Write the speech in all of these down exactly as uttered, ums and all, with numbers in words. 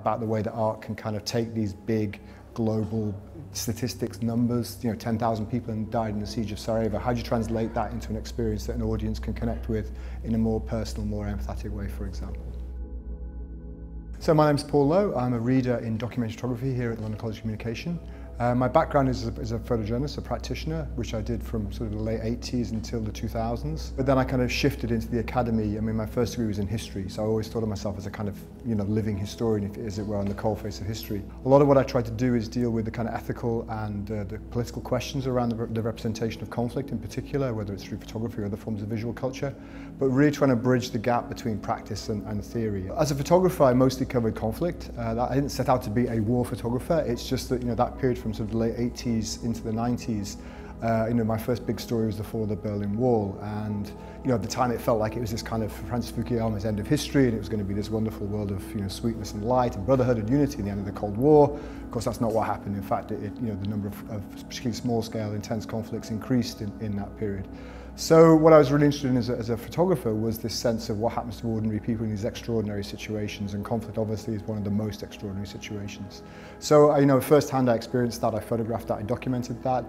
about the way that art can kind of take these big global statistics, numbers, you know, ten thousand people died in the siege of Sarajevo. How do you translate that into an experience that an audience can connect with in a more personal, more empathetic way, for example? So my name's Paul Lowe. I'm a reader in documentary photography here at the London College of Communication. Uh, my background is as a, a photojournalist, a practitioner, which I did from sort of the late eighties until the two thousands. But then I kind of shifted into the academy. I mean, my first degree was in history, so I always thought of myself as a kind of, you know, living historian, if, as it were, on the coalface of history. A lot of what I try to do is deal with the kind of ethical and uh, the political questions around the, the representation of conflict in particular, whether it's through photography or other forms of visual culture, but really trying to bridge the gap between practice and, and theory. As a photographer, I mostly covered conflict. Uh, I didn't set out to be a war photographer. It's just that, you know, that period from sort of the late eighties into the nineties, uh, you know, my first big story was the fall of the Berlin Wall, and you know, at the time it felt like it was this kind of Francis Fukuyama's end of history, and it was going to be this wonderful world of, you know, sweetness and light and brotherhood and unity in the end of the Cold War. Of course, that's not what happened. In fact, it, it, you know, the number of, of particularly small-scale intense conflicts increased in, in that period. So what I was really interested in as a, as a photographer was this sense of what happens to ordinary people in these extraordinary situations, and conflict obviously is one of the most extraordinary situations. So, you know, firsthand I experienced that, I photographed that, I documented that.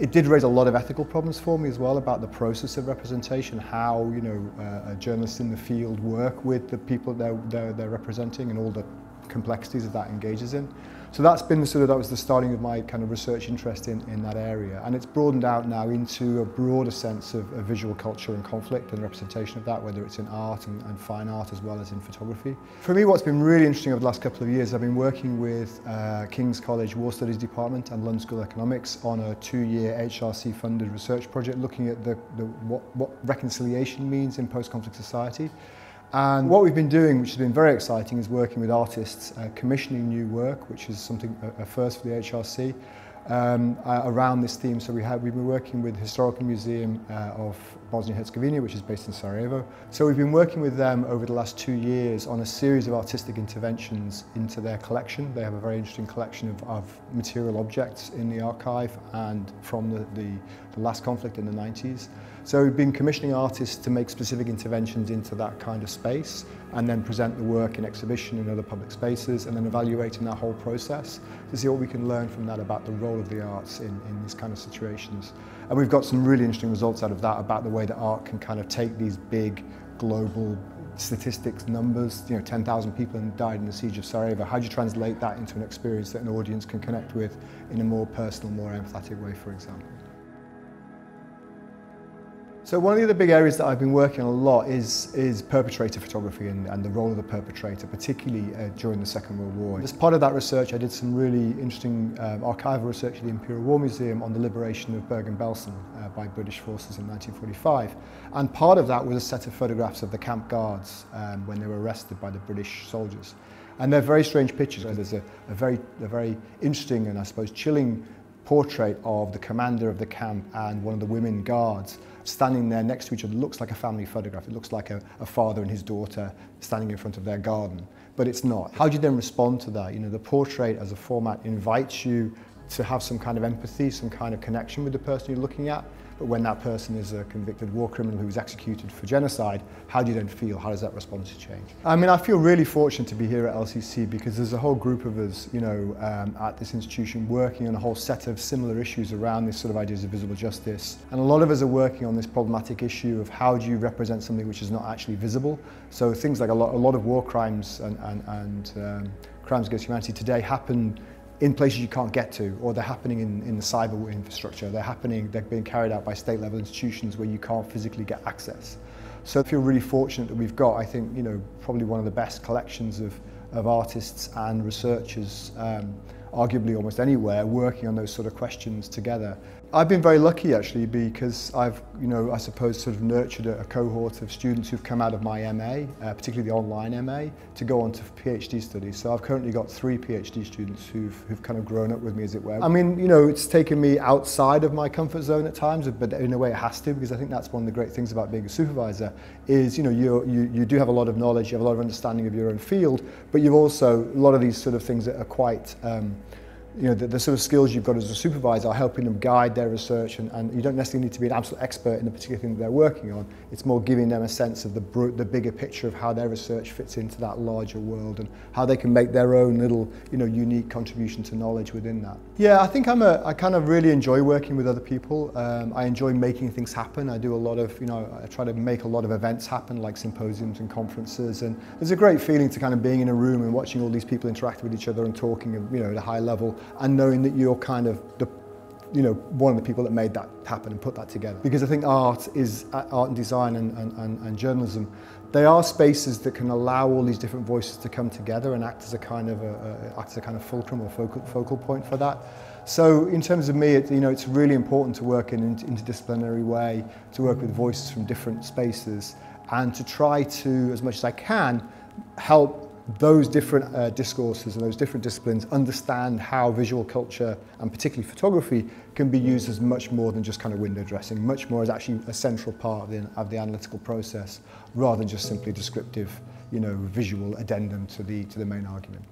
It did raise a lot of ethical problems for me as well about the process of representation, how, you know, uh, journalists in the field work with the people they're, they're, they're representing and all the complexities that that engages in. So that's been the sort of, that was the starting of my kind of research interest in, in that area, and it's broadened out now into a broader sense of, of visual culture and conflict and representation of that, whether it's in art and, and fine art as well as in photography. For me, what's been really interesting over the last couple of years, I've been working with uh, King's College War Studies Department and London School of Economics on a two-year H R C funded research project looking at the, the, what, what reconciliation means in post-conflict society. And what we've been doing, which has been very exciting, is working with artists, uh, commissioning new work, which is something a first for the H R C, um, uh, around this theme. So we have, we've been working with the Historical Museum uh, of Bosnia-Herzegovina, which is based in Sarajevo. So we've been working with them over the last two years on a series of artistic interventions into their collection. They have a very interesting collection of, of material objects in the archive and from the, the, the last conflict in the nineties. So we've been commissioning artists to make specific interventions into that kind of space and then present the work in exhibition in other public spaces, and then evaluating that whole process to see what we can learn from that about the role of the arts in, in these kind of situations. And we've got some really interesting results out of that about the way that art can kind of take these big global statistics, numbers, you know, ten thousand people died in the siege of Sarajevo. How do you translate that into an experience that an audience can connect with in a more personal, more empathetic way, for example? So one of the other big areas that I've been working on a lot is, is perpetrator photography and, and the role of the perpetrator, particularly uh, during the Second World War. As part of that research, I did some really interesting um, archival research at the Imperial War Museum on the liberation of Bergen-Belsen uh, by British forces in nineteen forty-five. And part of that was a set of photographs of the camp guards um, when they were arrested by the British soldiers. And they're very strange pictures. There's a, a, very, a very interesting and, I suppose, chilling portrait of the commander of the camp and one of the women guards standing there next to each other. It looks like a family photograph. It looks like a, a father and his daughter standing in front of their garden, but it's not. How do you then respond to that? You know, the portrait as a format invites you to have some kind of empathy, some kind of connection with the person you're looking at, but when that person is a convicted war criminal who was executed for genocide, how do you then feel? How does that response change? I mean, I feel really fortunate to be here at L C C because there's a whole group of us, you know, um, at this institution working on a whole set of similar issues around this sort of ideas of visible justice. And a lot of us are working on this problematic issue of how do you represent something which is not actually visible? So things like a lot, a lot of war crimes and, and, and um, crimes against humanity today happen in places you can't get to, or they're happening in, in the cyber infrastructure, they're happening, they're being carried out by state level institutions where you can't physically get access. So I feel really fortunate that we've got, I think, you know, probably one of the best collections of, of artists and researchers, um, arguably almost anywhere, working on those sort of questions together. I've been very lucky actually because I've, you know, I suppose sort of nurtured a, a cohort of students who've come out of my M A, uh, particularly the online M A, to go on to PhD studies. So I've currently got three PhD students who've, who've kind of grown up with me, as it were. I mean, you know, it's taken me outside of my comfort zone at times, but in a way it has to, because I think that's one of the great things about being a supervisor is, you know, you're, you, you do have a lot of knowledge, you have a lot of understanding of your own field, but you've also, a lot of these sort of things that are quite, um, you know, the, the sort of skills you've got as a supervisor are helping them guide their research, and, and you don't necessarily need to be an absolute expert in the particular thing that they're working on. It's more giving them a sense of the, the bigger picture of how their research fits into that larger world and how they can make their own little, you know, unique contribution to knowledge within that. Yeah, I think I'm a, I kind of really enjoy working with other people. Um, I enjoy making things happen. I do a lot of, you know, I try to make a lot of events happen, like symposiums and conferences, and there's a great feeling to kind of being in a room and watching all these people interact with each other and talking, you know, at a high level, and knowing that you're kind of the, you know, one of the people that made that happen and put that together. Because I think art is, art and design and, and, and journalism, they are spaces that can allow all these different voices to come together and act as a kind of a, a act as a kind of fulcrum or focal focal point for that. So in terms of me, it, you know, it's really important to work in an interdisciplinary way, to work with voices from different spaces, and to try to, as much as I can, help those different uh, discourses and those different disciplines understand how visual culture, and particularly photography, can be used as much more than just kind of window dressing, much more as actually a central part of the, of the analytical process, rather than just simply descriptive, you know, visual addendum to the, to the main argument.